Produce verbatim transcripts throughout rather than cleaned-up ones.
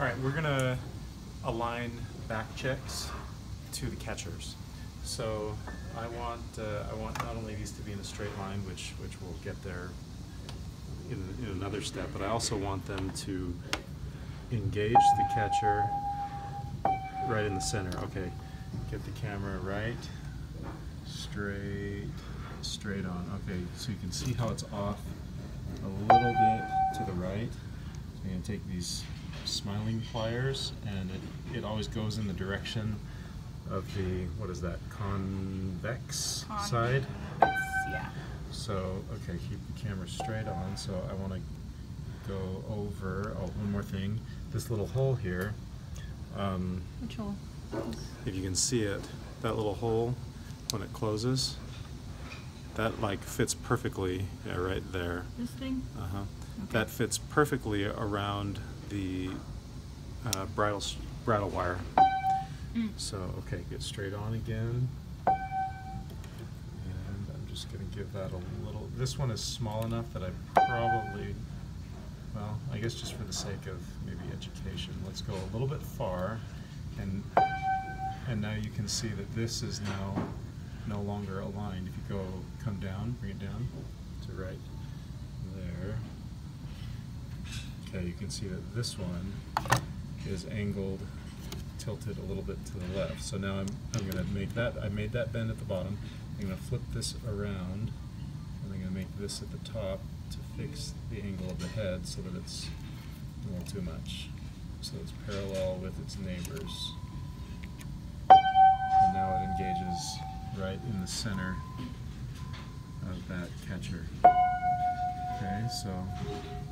All right, we're gonna align back checks to the catchers. So I want uh, I want not only these to be in a straight line, which which we'll get there in, in another step, but I also want them to engage the catcher right in the center. Okay, get the camera right, straight, straight on. Okay, so you can see how it's off a little bit to the right. So I'm going to take these smiling pliers, and it, it always goes in the direction of the, what is that, convex, convex side? Yeah. So, okay, keep the camera straight on, so I want to go over, oh, one more thing, this little hole here. Um, Which hole? If you can see it, that little hole, when it closes, that like fits perfectly, yeah, right there. This thing? Uh-huh. Okay. That fits perfectly around the uh, bridle, bridle wire. Mm. So, okay, get straight on again. And I'm just going to give that a little, this one is small enough that I probably, well, I guess just for the sake of maybe education, let's go a little bit far. And, and now you can see that this is now no longer aligned. If you go, come down, bring it down to right there. Okay, you can see that this one is angled, tilted a little bit to the left. So now I'm, I'm going to make that, I made that bend at the bottom. I'm going to flip this around, and I'm going to make this at the top to fix the angle of the head so that it's a little too much. So it's parallel with its neighbors. And now it engages right in the center of that catcher. Okay, so,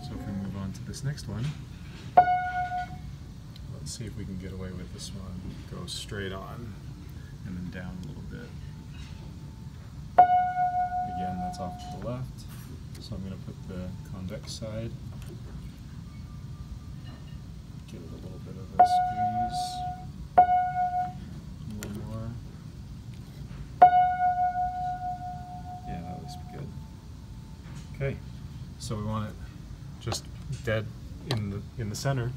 so if we move on to this next one, let's see if we can get away with this one. Go straight on and then down a little bit. Again, that's off to the left, so I'm going to put the convex side. Give it a little bit of a squeeze. A little more. Yeah, that looks good. Okay, so we want it just dead in the, in the center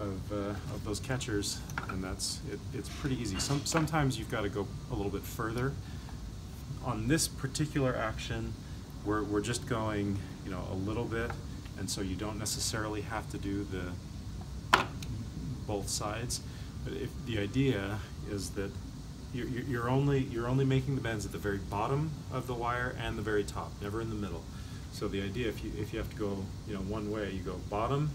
of, uh, of those catchers, and that's it. It's pretty easy. Some, sometimes you've got to go a little bit further. On this particular action, we're, we're just going, you know, a little bit, and so you don't necessarily have to do the both sides. But if the idea is that you're, you're only you're only making the bends at the very bottom of the wire and the very top, never in the middle. So the idea, if you if you have to go, you know, one way, you go bottom,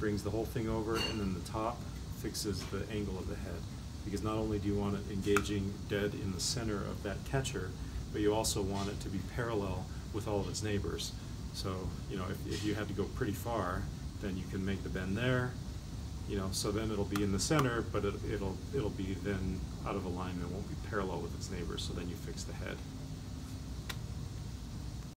brings the whole thing over, and then the top fixes the angle of the head. Because not only do you want it engaging dead in the center of that catcher, but you also want it to be parallel with all of its neighbors. So, you know, if, if you had to go pretty far, then you can make the bend there, you know, so then it'll be in the center, but it, it'll, it'll be then out of alignment, it won't be parallel with its neighbors, so then you fix the head.